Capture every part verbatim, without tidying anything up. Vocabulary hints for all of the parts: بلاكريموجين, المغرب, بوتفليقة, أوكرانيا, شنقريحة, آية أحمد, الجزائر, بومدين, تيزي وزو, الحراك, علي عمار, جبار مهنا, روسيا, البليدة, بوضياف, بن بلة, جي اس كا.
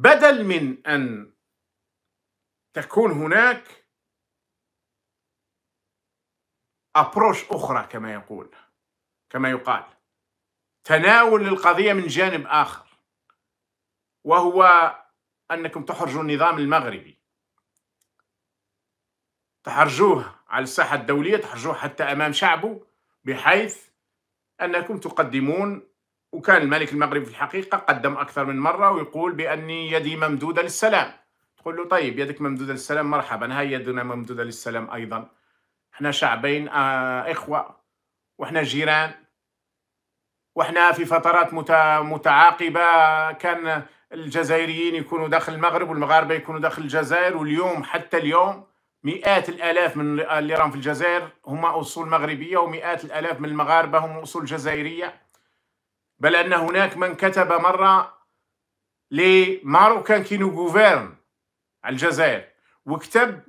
بدل من أن تكون هناك أبروش أخرى كما يقول كما يقال، تناول القضية من جانب آخر، وهو أنكم تحرجوا النظام المغربي، تحرجوه على الساحة الدولية، تحرجوه حتى أمام شعبه، بحيث أنكم تقدمون، وكان الملك المغربي في الحقيقة قدم أكثر من مرة ويقول بأني يدي ممدودة للسلام. تقول له طيب يدك ممدودة للسلام، مرحبا، هاي يدنا ممدودة للسلام أيضا، احنا شعبين آه إخوة، واحنا جيران، واحنا في فترات متعاقبة كان الجزائريين يكونوا داخل المغرب والمغاربة يكونوا داخل الجزائر، واليوم حتى اليوم مئات الآلاف من اللي راهم في الجزائر هم أصول مغربية، ومئات الآلاف من المغاربة هم أصول جزائرية. بل أن هناك من كتب مرة لماروكان كينو غوفيرن على الجزائر، وكتب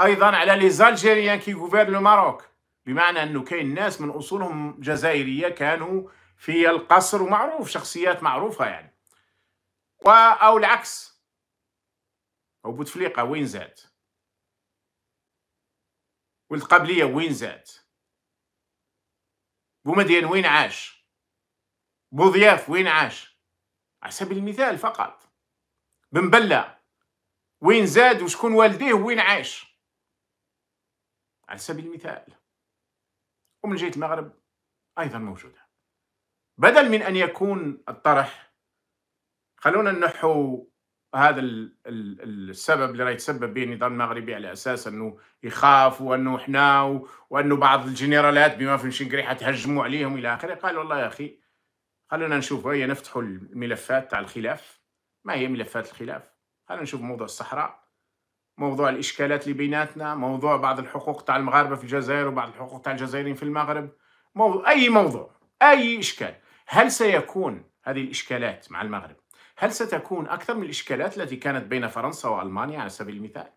أيضا على ليزالجيريان كي غوفيرن الماروك، بمعنى أنه كاين ناس من أصولهم جزائرية كانوا في القصر ومعروف، شخصيات معروفة يعني، أو العكس. أو بوتفليقة وين زاد؟ والقبلية وين زاد؟ بومدين وين عاش؟ بوضياف وين عاش؟ على سبيل المثال فقط. بن بلة وين زاد وشكون والديه وين عاش؟ على سبيل المثال. ومن جهة المغرب أيضا موجودة. بدل من أن يكون الطرح خلونا ننحو هذا السبب اللي راه يتسبب به النظام المغربي على اساس انه يخاف، وانه حنا، وانه بعض الجنرالات بما في شنقريحة تهجموا عليهم الى اخره. قال والله يا اخي خلونا نشوفوا، هي نفتحوا الملفات تاع الخلاف. ما هي ملفات الخلاف؟ خلونا نشوف موضوع الصحراء، موضوع الاشكالات اللي بيناتنا، موضوع بعض الحقوق تاع المغاربه في الجزائر وبعض الحقوق تاع الجزائريين في المغرب، موضوع اي موضوع، اي اشكال. هل سيكون هذه الاشكالات مع المغرب هل ستكون أكثر من الإشكالات التي كانت بين فرنسا وألمانيا على سبيل المثال؟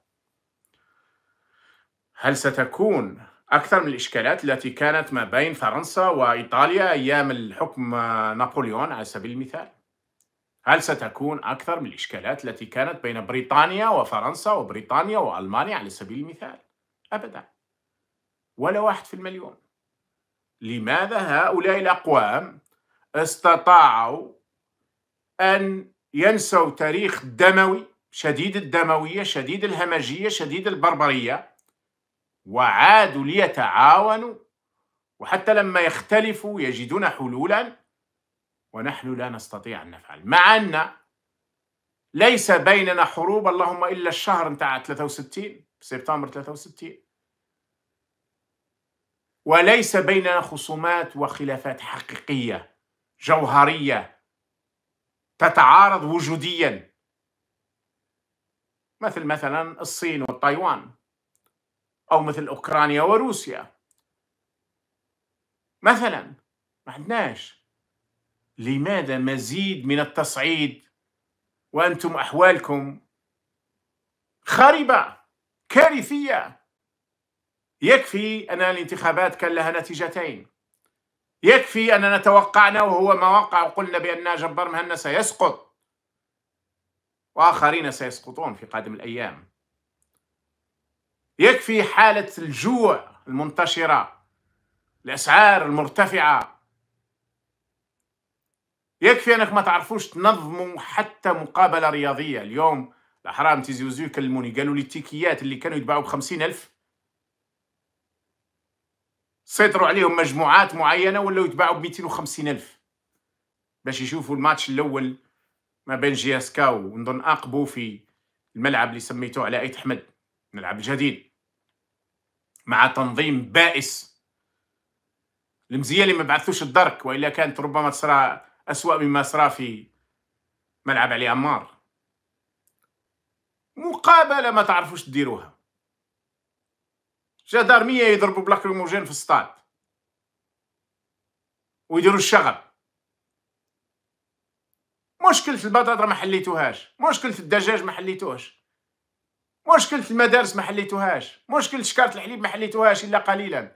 هل ستكون أكثر من الإشكالات التي كانت ما بين فرنسا وإيطاليا أيام الحكم نابليون على سبيل المثال؟ هل ستكون أكثر من الإشكالات التي كانت بين بريطانيا وفرنسا وبريطانيا وألمانيا على سبيل المثال؟ أبدا، ولا واحد في المليون. لماذا هؤلاء الأقوام استطاعوا أن ينسوا تاريخ دموي شديد الدموية، شديد الهمجية، شديد البربرية، وعادوا ليتعاونوا، وحتى لما يختلفوا يجدون حلولا، ونحن لا نستطيع أن نفعل، مع أن ليس بيننا حروب اللهم إلا الشهر نتاع ثلاثة وستين سبتمبر ثلاثة وستين، وليس بيننا خصومات وخلافات حقيقية جوهرية تتعارض وجوديا، مثل مثلا الصين والتايوان، أو مثل أوكرانيا وروسيا مثلا. ما عندناش. لماذا مزيد من التصعيد وأنتم أحوالكم خربة كارثية؟ يكفي أن الانتخابات كان لها نتيجتين، يكفي أننا توقعنا وهو ما وقع، وقلنا بأن جبار مهنا سيسقط وآخرين سيسقطون في قادم الأيام. يكفي حالة الجوع المنتشرة، الأسعار المرتفعة، يكفي أنك ما تعرفوش تنظموا حتى مقابلة رياضية. اليوم الأحرام تيزيوزو يكلموني قالوا لي التيكيات اللي كانوا يتباعوا بخمسين ألف سيطروا عليهم مجموعات معينة ولاو يتباعوا بمئتين وخمسين ألف باش يشوفوا الماتش الأول ما بين جي اس كا ونظن أقبو في الملعب اللي سميتوه على آية أحمد، الملعب الجديد، مع تنظيم بائس. المزية اللي ما بعثوش الدرك، وإلا كانت ربما تصرى أسوأ مما صرى في ملعب علي عمار. مقابلة ما تعرفوش تديروها، جدارمية يضربوا بلاكريموجين في السطاد ويديروا الشغب. مشكلة البطاطا ما حليتوهاش، مشكلة الدجاج ما حليتوهش، مشكلة المدارس ما حليتوهاش، مشكلة شكارة الحليب ما حليتوهاش إلا قليلا،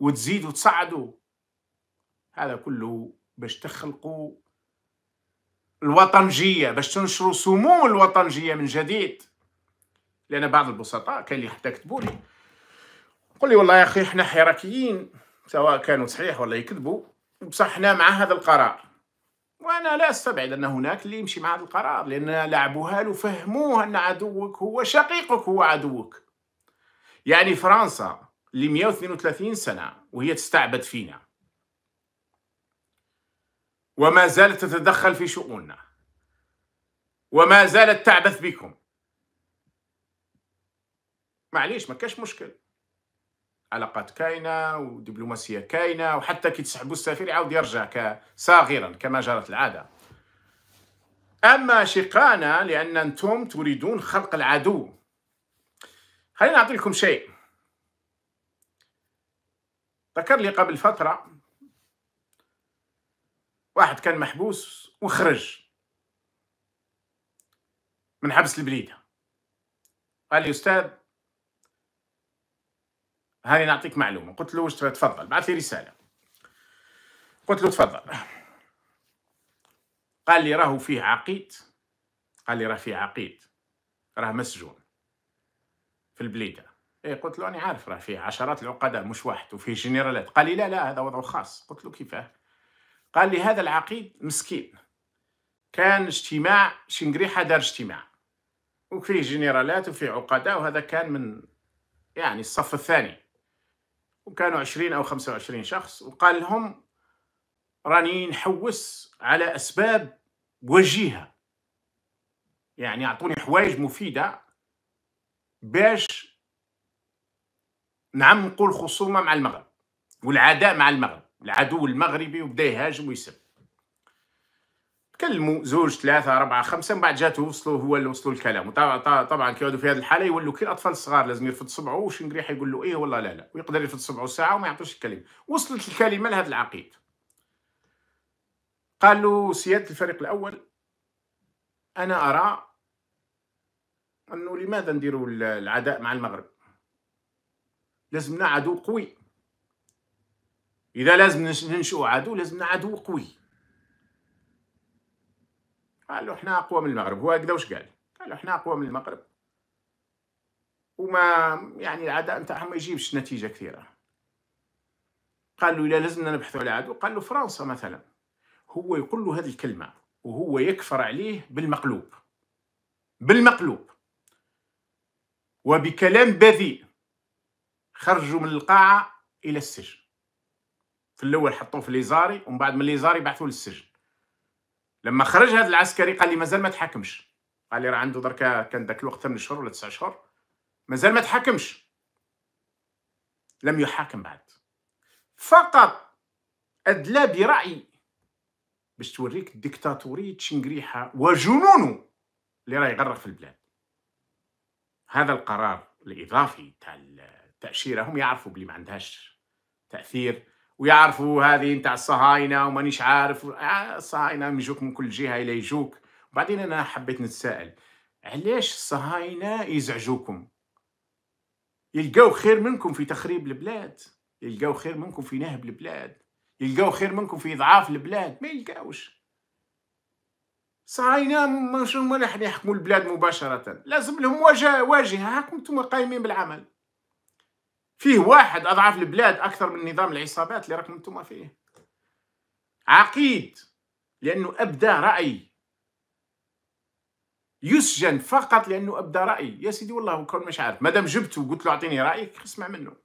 وتزيدوا تصعدوا. هذا كله باش تخلقوا الوطنجيه باش تنشروا سمو الوطنجيه من جديد. لان بعض البسطاء كاين اللي حتى كتبوا لي قول لي والله يا اخي حنا حراكيين، سواء كانوا صحيح ولا يكذبوا، بصح حنا مع هذا القرار. وانا لا استبعد ان هناك اللي يمشي مع هذا القرار، لان لعبوها له، فهموه ان عدوك هو شقيقك، هو عدوك. يعني فرنسا اللي مئة واثنين وثلاثين سنه وهي تستعبد فينا وما زالت تتدخل في شؤوننا وما زالت تعبث بكم، معليش ما كاش مشكل، علاقات كاينه ودبلوماسيه كاينه، وحتى كي تسحبوا السفير يعاود يرجع صاغرا كما جرت العاده. اما شقانا لان انتم تريدون خلق العدو. خليني نعطي لكم شيء ذكر لي قبل فتره، واحد كان محبوس وخرج من حبس البليده، قال لي استاذ هاني نعطيك معلومه. قلت له واش تفضل، بعث لي رساله. قلت له تفضل. قال لي راهو فيه عقيد، قال لي راه فيه عقيد راه مسجون في البليده. اي قلت له انا عارف راه فيه عشرات العقداء مش واحد، وفيه جنرالات. قال لي لا لا هذا وضع خاص. قلت له كيفاه؟ قال لي هذا العقيد مسكين كان اجتماع شنقريحة، دار اجتماع وفيه جنرالات وفيه عقداء، وهذا كان من يعني الصف الثاني، وكانوا عشرين أو خمسة وعشرين شخص، وقال لهم راني نحوس على أسباب وجيهة، يعني أعطوني حوايج مفيدة باش نعمقوا الخصومة مع المغرب والعداء مع المغرب، العدو المغربي، وبدا يهاجم ويسب. تكلموا زوج ثلاثة أربعة خمسة، من بعد جاتو وصلوا هو اللي وصلوا الكلام. وطبعا طبعا كي يقعدوا في هذه الحالة يولوا كي الأطفال الصغار، لازم يرفض صبعه وشنقريحة يقول له إيه والله لا لا، ويقدر يرفض صبعه ساعة وما يعطوش الكلمة. وصلت الكلمة لهذا العقيد، قال له سيادة الفريق الأول أنا أرى أنه لماذا نديروا العداء مع المغرب؟ لازمنا عدو قوي، إذا لازم ننشئ عدو لازمنا عدو قوي. قالوا احنا أقوى من المغرب، هو هكذا واش قال؟ قالوا احنا أقوى من المغرب، وما يعني العداء نتاعهم ما يجيبش نتيجة كثيرة. قالوا إذا لازمنا نبحثوا على عدو، قالوا فرنسا مثلا، هو يقول له هذه الكلمة وهو يكفر عليه بالمقلوب، بالمقلوب وبكلام بذيء، خرجوا من القاعة إلى السجن. في الاول حطوه في ليزاري، ومن بعد من ليزاري بعثوه للسجن. لما خرج هذا العسكري قال لي مازال ما تحكمش، قال لي راه عنده دركا كان ذاك الوقت ثمانية شهور ولا تسعة شهور، مازال ما تحكمش. لم يحاكم بعد، فقط ادلى برايي باش توريك ديكتاتوريه شنقريحة وجنونه اللي راه يغرق في البلاد. هذا القرار الاضافي تاع التاشيره هم يعرفوا بلي ما عندهاش تاثير، ويعرفوا هذه نتاع الصهاينه ومانيش عارف، الصهاينه يجوك من كل جهه الى يجوك. وبعدين انا حبيت نتساءل علاش الصهاينه يزعجوكم؟ يلقاو خير منكم في تخريب البلاد، يلقاو خير منكم في نهب البلاد، يلقاو خير منكم في اضعاف البلاد، ما يلقاوش. الصهاينه مش هما اللي يحكموا البلاد مباشره، لازم لهم واجهه. هاكم نتوما قايمين بالعمل، فيه واحد أضعف البلاد أكثر من نظام العصابات اللي راكم انتم فيه. عقيد لأنه أبدى رأي يسجن فقط لأنه أبدى رأي. يا سيدي والله كون مش عارف، مادام جبته وقلت له أعطيني رأيك اسمع منه.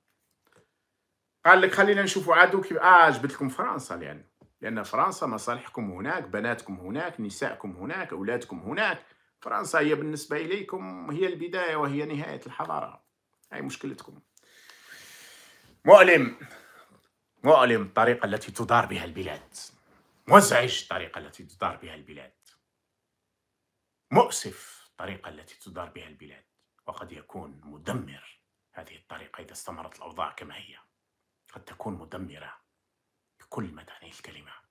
قال لك خلينا نشوفوا عدو كيف. آه جبت لكم فرنسا، لأن لأن فرنسا مصالحكم هناك، بناتكم هناك، نسائكم هناك، أولادكم هناك. فرنسا هي بالنسبة إليكم هي البداية وهي نهاية الحضارة. هاي مشكلتكم. مؤلم، مؤلم الطريقة التي تدار بها البلاد، مزعج الطريقة التي تدار بها البلاد، مؤسف الطريقة التي تدار بها البلاد، وقد يكون مدمر هذه الطريقة إذا استمرت الأوضاع كما هي، قد تكون مدمرة بكل ما تعنيه الكلمة.